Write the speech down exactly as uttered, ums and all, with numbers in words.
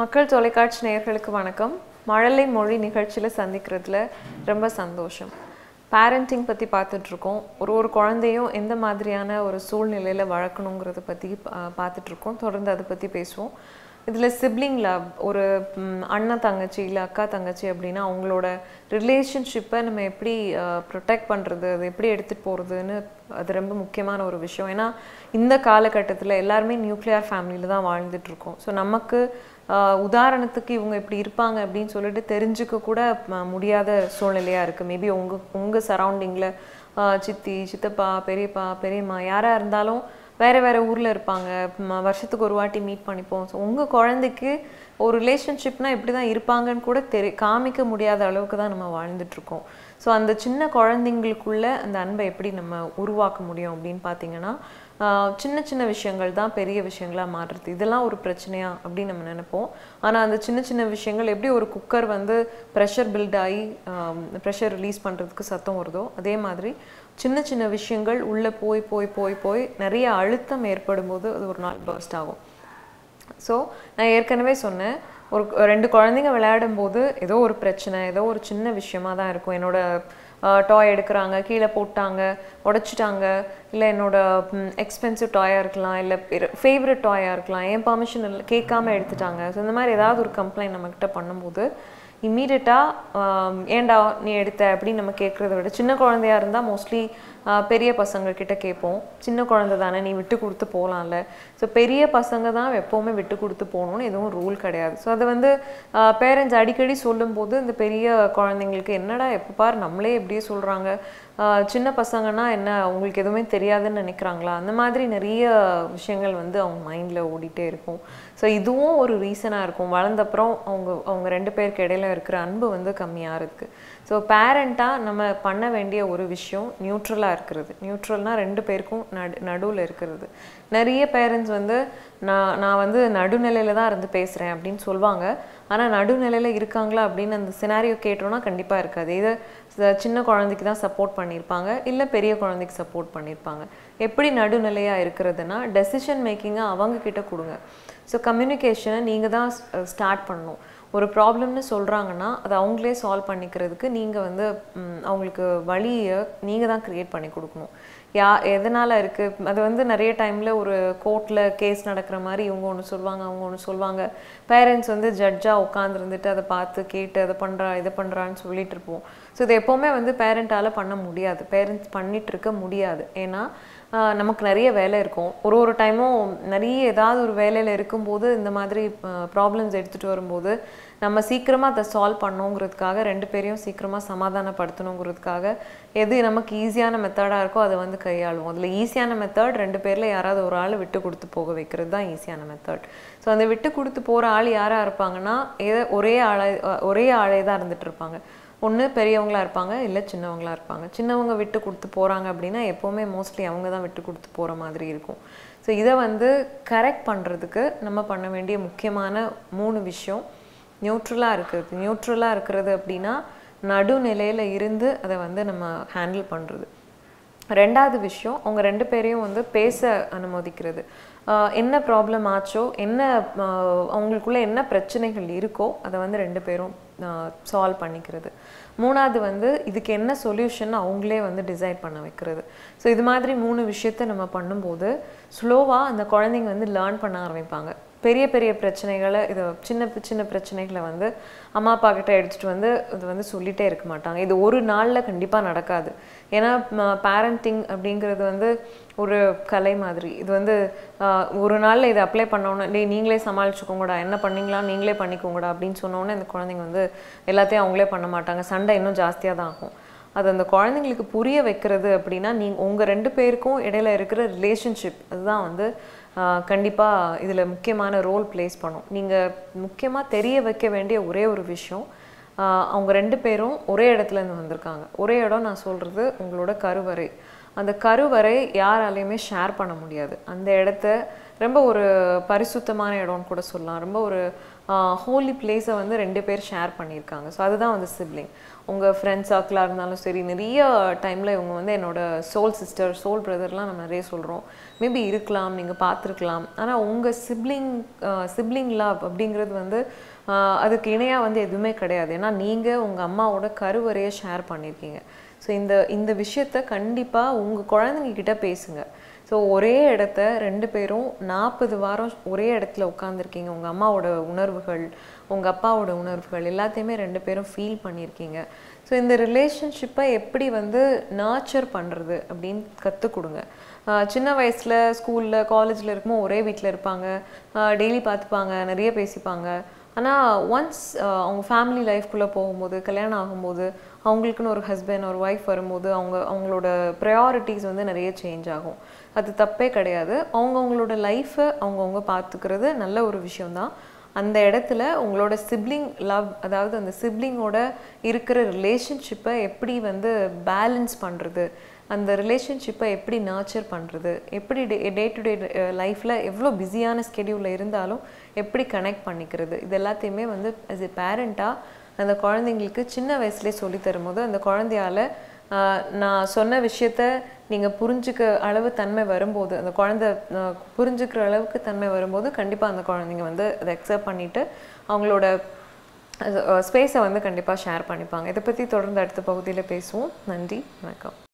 மக்கள் தொலைக்காட்சி நேயர்களுக்கு வணக்கம் மழலை மொழி நிகழ்ச்சில சந்திக்கிறதுல ரொம்ப சந்தோஷம் பேரண்டிங் பத்தி பார்த்துட்டு இருக்கோம் ஒரு ஒரு குழந்தையோ எந்த மாதிரியான ஒரு சூழ்நிலையில வளக்கணும்ங்கறது பத்தி பார்த்துட்டு இருக்கோம் தொடர்ந்து அத பத்தி பேசுவோம் இதுல sibling love ஒரு அண்ணன் தங்கச்சி இல்ல அக்கா தங்கச்சி அப்படினா அவங்களோட ரிலேஷன்ஷிப்பை நம்ம எப்படி protect பண்றது அது எப்படி எடுத்துட்டு போறதுன்னு அது ரொம்ப முக்கியமான ஒரு விஷயம் ஏனா இந்த கால கட்டத்துல எல்லாரும் நியூக்ளியர் ஃபேமிலில தான் வாழ்ந்துட்டு இருக்கோம் சோ நமக்கு உதாரணத்துக்கு இவங்க இப்படி இருப்பாங்க அப்படினு சொல்லிட்டு தெரிஞ்சுக்க கூட முடியாத சூழ்நிலையா இருக்கு மேபி உங்க உங்க சரவுண்டிங்ல சித்தி சித்தப்பா பெரியப்பா பெரியம்மா யாரா இருந்தாலும் வேற வேற ஊர்ல இருப்பாங்க வருஷத்துக்கு ஒரு வாட்டி மீட் பண்ணிப்போம் சோ உங்க குழந்தைக்கு ஒரு ரிலேஷன்ஷிப்னா இப்படி தான் இருப்பாங்கன்னு கூட காமிக்க முடியாத அளவுக்கு தான் நம்ம வாழ்ந்துட்டு இருக்கோம் சோ அந்த சின்ன குழந்தைகளுக்குள்ள அந்த அன்பை எப்படி நம்ம உருவாக்க முடியும் அப்படினு பாத்தீங்கன்னா சின்ன சின்ன விஷயங்கள் தான் பெரிய விஷயங்களா மாறுது இதெல்லாம் ஒரு பிரச்சனையா அப்படி நம்ம நினைப்போம் ஆனா அந்த சின்ன சின்ன விஷயங்கள் எப்படி ஒரு குக்கர் வந்து பிரஷர் பில்ட் ஆகி பிரஷர் ரிலீஸ் பண்றதுக்கு சத்தம் வருதோ அதே மாதிரி சின்ன சின்ன விஷயங்கள் உள்ள போய் போய் போய் போய் நிறைய அழுத்தம் ஏற்படும்போது அது ஒரு நாள் பர்ஸ்ட் ஆகும் சோ நான் ஏற்கனவே சொன்னேன் ஒரு ரெண்டு குழந்தைங்க விளையாடும்போது ஏதோ ஒரு பிரச்சனை ஏதோ ஒரு சின்ன விஷயமா தான் இருக்கும் என்னோட டாய் எடுக்கறாங்க கீழ போட்டாங்க உடைச்சிட்டாங்க இல்ல என்னோட எக்ஸ்பென்சிவ் டாயா இருக்கலாம் இல்ல ஃபேவரட் டாயா இருக்கலாம் ஏன் பெர்மிஷன் கேட்காம எடுத்துட்டாங்க சோ இந்த மாதிரி ஏதாவது ஒரு கம்ப்ளைன்ட் நம்மகிட்ட பண்ணும்போது immediately ஏண்டா நீ எடுத்த அப்படி நம்ம கேக்குறத விட சின்ன குழந்தையா இருந்தா மோஸ்ட்லி பெரிய பசங்க கிட்ட கேப்போம் சின்ன குழந்தை தானே நீ விட்டு கொடுத்து போலாம்ல சோ பெரிய பசங்க தான் எப்பவுமே விட்டு கொடுத்து போணும்னு எதுவும் ரூல் கிடையாது சோ அது வந்து பேரண்ட்ஸ் அடிக்கடி சொல்லும்போது இந்த பெரிய குழந்தைகளுக்கு என்னடா எப்ப பார் நம்மளே இப்படியே சொல்றாங்க சின்ன பசங்கனா என்ன உங்களுக்கு எதுமே தெரியாதுன்னு நினைக்கறாங்களா அந்த மாதிரி நிறைய விஷயங்கள் வந்து அவங்க மைண்ட்ல ஓடிட்டே இருக்கும் சோ இதுவும் ஒரு ரீசனா இருக்கும் வளர்ந்த அப்புறம் அவங்க அவங்க ரெண்டு பேருக்கு இடையில இருக்கிற அன்பு வந்து கம்மியா இருக்கு சோ பேரண்டா நம்ம பண்ண வேண்டிய ஒரு விஷயம் நியூட்ரலா இருக்குது நியூட்ரல்னா ரெண்டு பேருக்கும் நடுவுல இருக்குது நிறைய பேரண்ட்ஸ் வந்து நான் நான் வந்து நடுநிலையில தான் இருந்து பேசுறேன் அப்படினு சொல்வாங்க ஆனா நடுநிலையில இருக்காங்களா அப்படின அந்த சினாரியோ கேட்றோம்னா கண்டிப்பா இருக்காது இது சின்ன குழந்தைக்கு தான் சப்போர்ட் பண்ணிருப்பாங்க இல்ல பெரிய குழந்தைக்கு சப்போர்ட் பண்ணிருப்பாங்க எப்படி நடுநிலையா இருக்குதுன்னா டெசிஷன் மேக்கிங்க அவங்க கிட்ட கொடுங்க சோ கம்யூனிகேஷனை நீங்க தான் ஸ்டார்ட் பண்ணணும் ஒரு ப்ராப்ளம்னு சொல்றாங்கன்னா அது அவங்களே சால்வ் பண்ணிக்கிறதுக்கு நீங்க வந்து அவங்களுக்கு வழியை நீங்க தான் கிரியேட் பண்ணி கொடுக்கணும் யா எதனால இருக்கு அது வந்து நிறைய டைம்ல ஒரு கோர்ட்ல கேஸ் நடக்குற மாதிரி இவங்க ஒன்னு சொல்வாங்க அவங்க ஒன்னு சொல்வாங்க பேரண்ட்ஸ் வந்து ஜட்ஜா உட்கார்ந்து இருந்துட்டு அத பார்த்து கேட்டு அத பண்றா இத பண்றான்னு சொல்லிட்டு இருப்போம் சோ இது எப்பவுமே வந்து பேரண்டால பண்ண முடியாது பேரண்ட்ஸ் பண்ணிட்டு இருக்க முடியாது ஏனா நமக்கு நிறைய வேலை இருக்கும் ஒரு ஒரு டைமும் நிறைய ஏதாவது ஒரு வேலையில இருக்கும்போது இந்த மாதிரி ப்ராப்ளம்ஸ் எடுத்துட்டு வரும்போது நம்ம சீக்கிரமா அத சால்வ் பண்ணணும்ங்கிறதுக்காக ரெண்டு பேரையும் சீக்கிரமா சமாதானப்படுத்தணும்ங்கிறதுக்காக எது நமக்கு ஈஸியான மெத்தடா இருக்கோ அது வந்து கையாளுவோம் அதுல ஈஸியான மெத்தட் ரெண்டு பேர்ல யாராவது ஒரு ஆளு விட்டு கொடுத்து போக வைக்கிறது தான் ஈஸியான மெத்தட் சோ அந்த விட்டு கொடுத்து போற ஆள் யாரா இருப்பாங்கன்னா ஒரே ஆளே ஒரே ஆளே தான் இருந்துட்டு இருப்பாங்க ஒண்ணு பெரியவங்களா இருப்பாங்க இல்ல சின்னவங்களா இருப்பாங்க சின்னவங்க விட்டு கொடுத்து போறாங்க அப்படினா எப்பவுமே மோஸ்ட்லி அவங்க தான் விட்டு கொடுத்து போற மாதிரி இருக்கும் சோ இத வந்து கரெக்ட் பண்றதுக்கு நம்ம பண்ண வேண்டிய முக்கியமான மூணு விஷயம் நியூட்ரலா இருக்குது நியூட்ரலா இருக்குது அப்படினா நடுநிலையில இருந்து அத வந்து நம்ம ஹேண்டில் பண்றது இரண்டாவது விஷயம் அவங்க ரெண்டு பேரையும் வந்து பேச அனுமதிக்கிறது என்ன ப்ராப்ளம் ஆச்சோ என்ன அவங்களுக்குள்ள என்ன பிரச்சனைகள் இருக்கோ அத வந்து ரெண்டு பேரும் சால்வ் பண்ணிக்கிறது மூணாவது வந்து இதுக்கு என்ன சொல்யூஷன் அவங்களே வந்து டிசைட் பண்ண வைக்கிறது சோ இது மாதிரி மூணு விஷயத்தை நம்ம பண்ணும்போது ஸ்லோவா அந்த குழந்தைங்க வந்து லேர்ன் பண்ண ஆரம்பிப்பாங்க பெரிய பெரிய பிரச்சனைகளை இது சின்ன சின்ன பிரச்சனைகளை வந்து அம்மா அப்பா கிட்ட எடுத்துட்டு வந்து இது வந்து சொல்லிட்டே இருக்க மாட்டாங்க இது ஒரு நாள்ல கண்டிப்பா நடக்காது ஏனா பேரண்டிங் அப்படிங்கிறது வந்து ஒரு கலை மாதிரி இது வந்து ஒரு நாள்ல இத அப்ளை பண்ணனும்னா நீங்களே சமாளிச்சுக்கோங்கடா என்ன பண்ணீங்களா நீங்களே பண்ணிக்கோங்கடா அப்படினு சொன்னேனே அந்த குழந்தைங்க வந்து எல்லாத்தையும் அவங்களே பண்ண மாட்டாங்க சண்டை இன்னும் ஜாஸ்தியா தான் ஆகும் அது அந்த குழந்தைகளுக்கு புரிய வைக்கிறது அப்படினா நீங்க உங்க ரெண்டு பேருக்கும் இடையில இருக்கிற ரிலேஷன்ஷிப் அதுதான் வந்து கண்டிப்பா இதுல முக்கியமான ரோல் ப்ளேஸ் பண்ணும் நீங்க முக்கியமா தெரிய வைக்க வேண்டிய ஒரே ஒரு விஷயம் அவங்க ரெண்டு பேரும் ஒரே இடத்துல இருந்து வந்திருக்காங்க ஒரே இடம் நான் சொல்றது உங்களோட கருவறை அந்த கருவறை யாராலயுமே ஷேர் பண்ண முடியாது அந்த இடத்தை ரொம்ப ஒரு பரிசுத்தமான இடம்னு கூட சொல்லலாம் ரொம்ப ஒரு ஹோலி பிளேஸை வந்து ரெண்டு பேர் ஷேர் பண்ணிருக்காங்க சோ அதுதான் வந்து sibling உங்க friend circle ஆ இருந்தாலும் சரி நிறைய டைம்ல இவங்க வந்து என்னோட soul sister soul brotherலாம் நம்ம நிறைய சொல்றோம் மேபி இருக்கலாம் நீங்க பாத்துறலாம் ஆனா உங்க sibling sibling love அப்படிங்கிறது வந்து அதுக்கு இணையா வந்து எதுமே கிடையாது ஏனா நீங்க உங்க அம்மாவோட கருவறையை ஷேர் பண்ணிருக்கீங்க சோ இந்த இந்த விஷயத்தை கண்டிப்பா உங்க குழந்தைங்க கிட்ட பேசுங்க So, ஒரே இடத்தை ரெண்டு பேரும் forty வாரம் ஒரே இடத்துல உட்கார்ந்திருக்கீங்க உங்க அம்மாவோட உணர்வுகள் உங்க அப்பாவோட உணர்வுகள் எல்லாத்தையுமே ரெண்டு பேரும் ஃபீல் பண்ணிருக்கீங்க சோ இந்த ரிலேஷன்ஷிப்பை எப்படி வந்து நாச்சர் பண்றது அப்படிን கத்து கொடுங்க சின்ன வயசுல ஸ்கூல்ல காலேஜ்ல இருக்கும்போது ஒரே வீட்ல இருப்பாங்க டெய்லி பாத்துபாங்க நிறைய பேசிப்பாங்க ஆனா once அவங்க ஃபேமிலி லைஃப்க்குள்ள போகும்போது கல்யாணம் ஆகும்போது அவங்களுக்குன்னு ஒரு ஹஸ்பண்ட் ஒரு வைஃப் வரும்போது அவங்க அவங்களோட priorities வந்து நிறைய change ஆகும் அது தப்பே கிடையாது அவங்க அவங்களோட லைஃப அவங்கவங்க பாத்துக்கிறது நல்ல ஒரு விஷயம்தான் அந்த இடத்துல உங்களோட sibling love அதாவது அந்த sibling ஓட இருக்கிற relationship-ஐ எப்படி வந்து balance பண்றது அந்த relationship-ஐ எப்படி nurture பண்றது எப்படி day to day life-ல எவ்ளோ பிஸியான schedule-ல இருந்தாலும் எப்படி connect பண்ணிக்கிறது இது எல்லாத்தையுமே வந்து as a parent-ஆ அந்த குழந்தைகளுக்கு சின்ன வயசுலயே சொல்லி தரும்போது அந்த குழந்தையால நான் சொன்ன விஷயத்தை நீங்க புரிஞ்சுக்க அளவு தன்மை வரும்போது அந்த குழந்தை புரிஞ்சுக்கிற அளவுக்கு தன்மை வரும்போது கண்டிப்பா அந்த குழந்தைங்க வந்து அதை அக்செப்ட் பண்ணிட்டு அவங்களோட ஸ்பேஸை வந்து கண்டிப்பா ஷேர் பண்ணிப்பாங்க இத பத்தி தொடர்ந்து அடுத்த பகுதியில பேசுவோம் நன்றி வணக்கம்